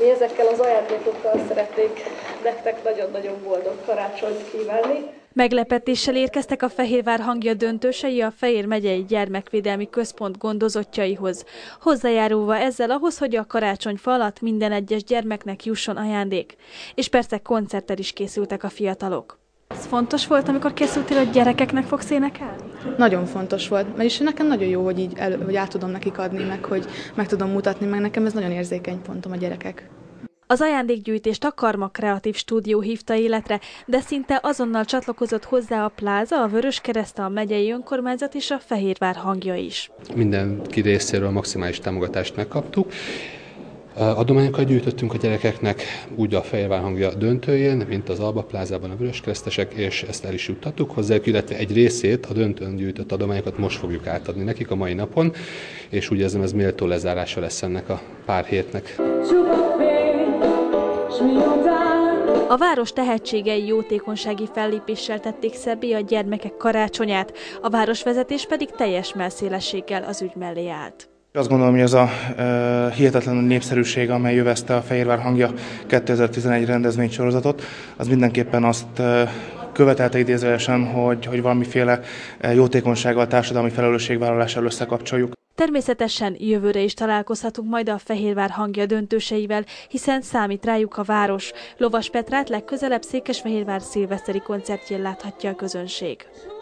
Mi ezekkel az ajándékokkal szeretnénk nektek nagyon-nagyon boldog karácsonyt kívánni. Meglepetéssel érkeztek a Fehérvár Hangja döntősei a Fejér Megyei Gyermekvédelmi Központ gondozottjaihoz, hozzájárulva ezzel ahhoz, hogy a karácsonyfa alatt minden egyes gyermeknek jusson ajándék. És persze koncerttel is készültek a fiatalok. Ez fontos volt, amikor készültél, hogy gyerekeknek fogsz énekelni? Nagyon fontos volt, mert is nekem nagyon jó, hogy hogy át tudom nekik adni, meg hogy meg tudom mutatni, meg nekem ez nagyon érzékeny pontom, a gyerekek. Az ajándékgyűjtést a Karma Kreatív Stúdió hívta életre, de szinte azonnal csatlakozott hozzá a Pláza, a Vörös Kereszt, a Megyei Önkormányzat és a Fehérvár Hangja is. Mindenki részéről maximális támogatást megkaptuk. Adományokat gyűjtöttünk a gyerekeknek, úgy a Fehérvár Hangja döntőjén, mint az Alba Plázában a vöröskeresztesek, és ezt el is juttattuk hozzájuk, illetve egy részét a döntőn gyűjtött adományokat most fogjuk átadni nekik a mai napon, és úgy érzem, ez méltó lezárása lesz ennek a pár hétnek. A város tehetségei jótékonysági fellépéssel tették szebbé a gyermekek karácsonyát, a városvezetés pedig teljes mellszélességgel az ügy mellé állt. Azt gondolom, hogy ez a hihetetlen népszerűség, amely jövezte a Fehérvár Hangja 2011 rendezvénysorozatot, az mindenképpen azt követelte idézőjelesen, hogy valamiféle jótékonysággal, társadalmi felelősségvállalással összekapcsoljuk. Természetesen jövőre is találkozhatunk majd a Fehérvár Hangja döntőseivel, hiszen számít rájuk a város. Lovas Petrát legközelebb Székesfehérvár szilveszteri koncertjén láthatja a közönség.